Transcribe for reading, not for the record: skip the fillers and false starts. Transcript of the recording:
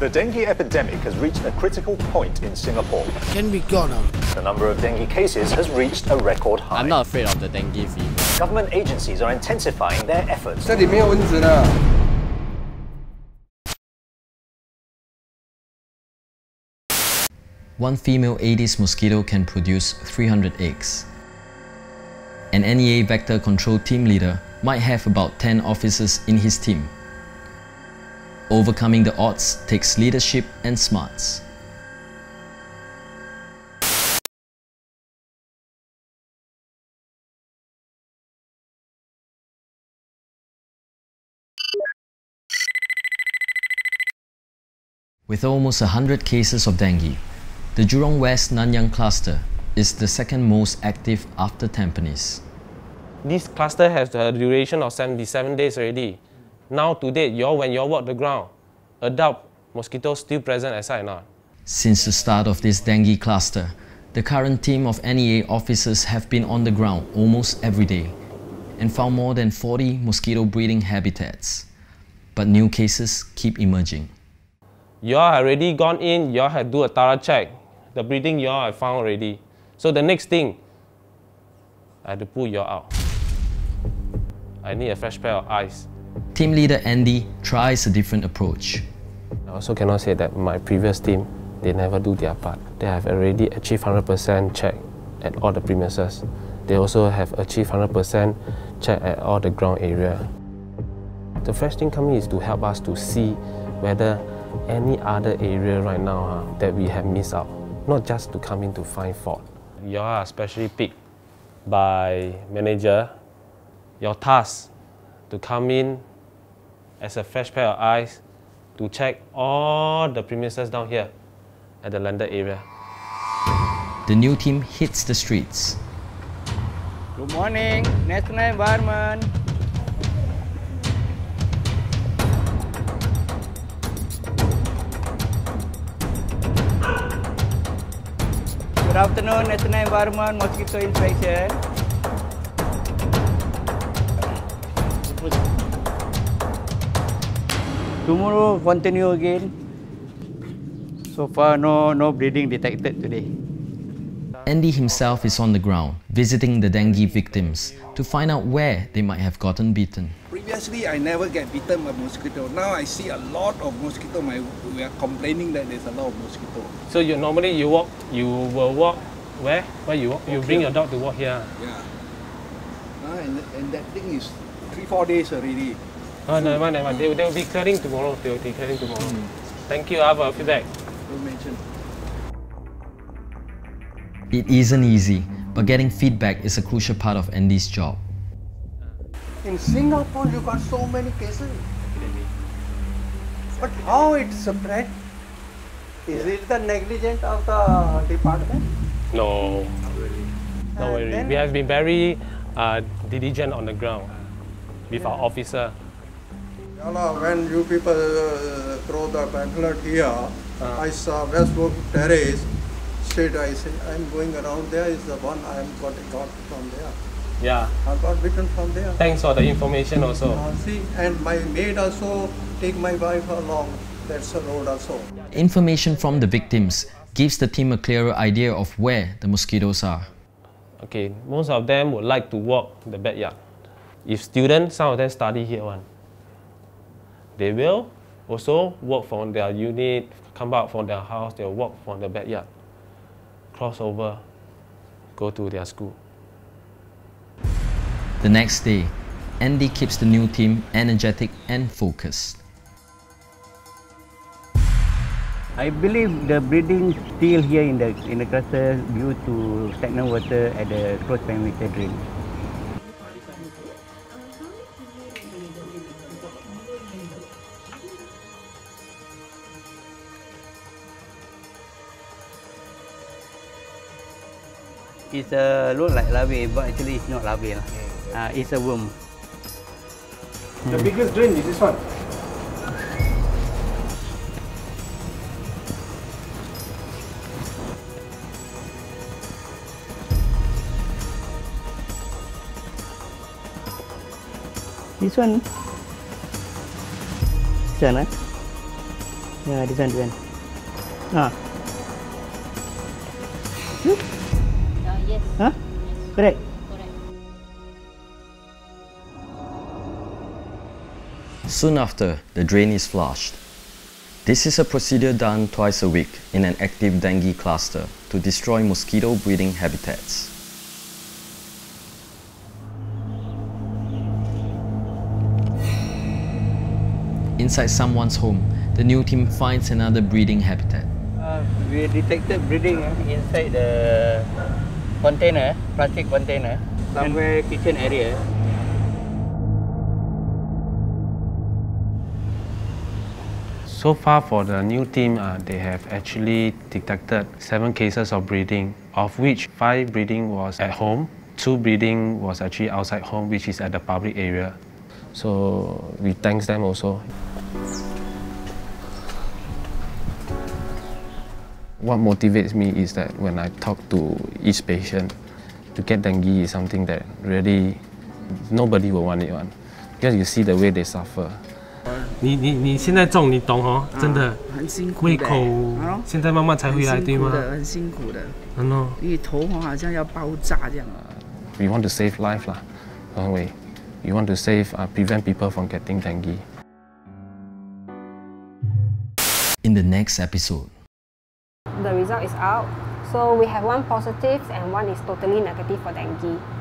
The dengue epidemic has reached a critical point in Singapore. Can we go now? The number of dengue cases has reached a record high. I'm not afraid of the dengue fever. Government agencies are intensifying their efforts. This is not a bee. One female Aedes mosquito can produce 300 eggs. An NEA vector control team leader might have about 10 officers in his team. Overcoming the odds takes leadership and smarts. With almost 100 cases of dengue, the Jurong West Nanyang cluster is the second most active after Tampines. This cluster has a duration of 77 days already. Now to date, when you walk the ground, adult mosquitoes still present at site now. Since the start of this dengue cluster, the current team of NEA officers have been on the ground almost every day and found more than 40 mosquito breeding habitats. But new cases keep emerging. You all have already gone in, you all have do a thorough check. The breeding you all have found already. So the next thing, I had to pull you all out. I need a fresh pair of eyes. Team leader Andy tries a different approach. I also cannot say that my previous team, they never do their part. They have already achieved 100% check at all the premises. They also have achieved 100% check at all the ground area. The fresh thing coming is to help us to see whether any other area right now that we have missed out. Not just to come in to find fault. You are especially picked by manager. Your task to come in as a fresh pair of eyes to check all the premises down here at the landed area. The new team hits the streets. Good morning, National Environment. Good afternoon, National Environment Mosquito Inspection. Tomorrow continue again. So far, no breeding detected today. Andy himself is on the ground, visiting the dengue victims to find out where they might have gotten bitten. Previously, I never get bitten by mosquito. Now I see a lot of mosquito. We are complaining that there's a lot of mosquito. So you normally you will walk where? Where you walk? You bring your dog to walk here. Yeah. And that thing is 3-4 days already. Oh, never mind. They will be clearing tomorrow. Thank you, Abba, for feedback. It isn't easy, but getting feedback is a crucial part of Andy's job. In Singapore, you got so many cases. But how it spread? Is it the negligence of the department? No. Not really. Don't worry. We have been very diligent on the ground with our officer. When you people throw the pamphlet here, I saw Westwood terrace. I said, I'm going around there, is the one I got from there. Yeah. I got bitten from there. Thanks for the information also. See, and my maid also take my wife along. That's the road also. Information from the victims gives the team a clearer idea of where the mosquitoes are. Okay, most of them would like to walk the backyard. If students, some of them study here one. They will also walk from their unit, come out from their house, they'll walk from the backyard. Crossover, go to their school. The next day, Andy keeps the new team energetic and focused. I believe the breeding still here in the cluster due to stagnant water at the closed perimeter drain. It's look like larvae, but actually it's not larvae. It's a worm. The biggest drain is this one. This one. This one. Yeah, this one. Ah. Hmm? Yes. Huh? Yes. Correct. Soon after, the drain is flushed. This is a procedure done twice a week in an active dengue cluster to destroy mosquito breeding habitats. Inside someone's home, the new team finds another breeding habitat. We detected breeding inside the container, plastic container, somewhere kitchen area. So far for the new team, they have actually detected 7 cases of breeding, of which 5 breeding was at home, 2 breeding was actually outside home, which is at the public area. So we thank them also. What motivates me is that when I talk to each patient, to get dengue is something that really nobody will want it on, because you see the way they suffer. 你现在种，你懂哦，真的很辛苦，胃口现在慢慢才回来，对吗？很辛苦的，很辛苦的。因为头好像要爆炸这样。We want to save life 啦，因为 we want to save prevent people from getting dengue. In the next episode, the result is out. So we have 1 positive and 1 is totally negative for dengue.